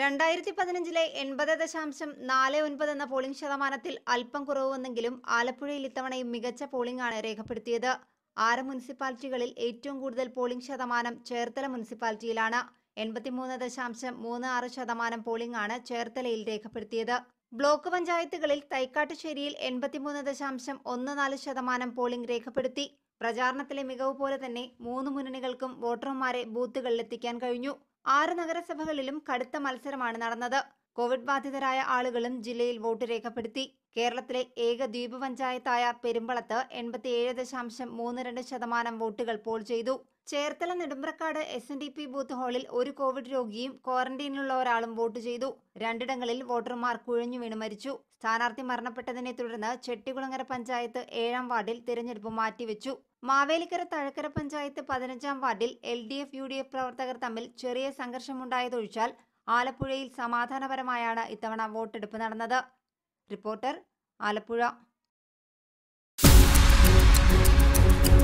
2015-le 80.49 എന്ന polling ശതമാനത്തിൽ അല്പം കുറവുവെങ്കിലും ആലപ്പുഴയിൽ ഇത്തവണയും മികച്ച പോളിംഗ് ആണ് രേഖപ്പെടുത്തിയത്. 6 മുനിസിപ്പാലിറ്റികളിൽ ഏറ്റവും കൂടുതൽ പോളിംഗ് ശതമാനം ചേർത്തല മുനിസിപ്പാലിറ്റിയിലാണ്. 83.36% പോളിംഗ് ആണ് ചേർത്തലയിൽ രേഖപ്പെടുത്തിയത്. ബ്ലോക്ക് പഞ്ചായത്തുകളിൽ തൈക്കാട്ടുശ്ശേരിയിൽ 83.14% പോളിംഗ് രേഖപ്പെടുത്തി. പ്രചാരണത്തിലെ മികവ് പോലെ തന്നെ 3 മുന്നണികൾക്കും വോട്ടർമാരെ ബൂത്തുകളിലെത്തിക്കാൻ കഴിഞ്ഞു. 6 നഗരസഭകളിലും കടുത്ത മത്സരമാണ് നടന്നത്. കോവിഡ് ബാധിതരായ ആളുകളും ജില്ലയിൽ വോട്ട് രേഖപ്പെടുത്തി. കേരളത്തിലെ ഏക ദ്വീപ് പഞ്ചായത്തായ പെരുമ്പളത്ത് 87.32% വോട്ടുകൾ പോൾ ചെയ്തു. ചേർത്തല നെടുമ്പ്രക്കാട് SNDP ബൂത്ത് ഹാളിൽ ഒരു കോവിഡ് രോഗിയും ക്വാറന്റൈനിലുള്ള ഒരാളും വോട്ട് ചെയ്തു. രണ്ടിടങ്ങളിൽ വോട്ടർമാർ കുഴഞ്ഞു വീണ് മരിച്ചു. സ്ഥാനാർത്ഥി മരണപ്പെട്ടതിനെ തുടർന്ന് ചെട്ടികുളങ്ങര പഞ്ചായത്ത് 7-ാം വാർഡിൽ തിരഞ്ഞെടുപ്പ് മാറ്റിവെച്ചു. മാവേലിക്കര തഴക്കര പഞ്ചായത്ത് 15-ാം വാർഡിൽ LDF/UDF പ്രവർത്തകർ തമ്മിൽ ചെറിയ സംഘർഷമുണ്ടായതൊഴിച്ചാൽ ആലപ്പുഴയിൽ സമാധാനപരമായാണ് ഇത്തവണ വോട്ടെടുപ്പ് നടന്നത്. റിപ്പോർട്ടർ, ആലപ്പുഴ.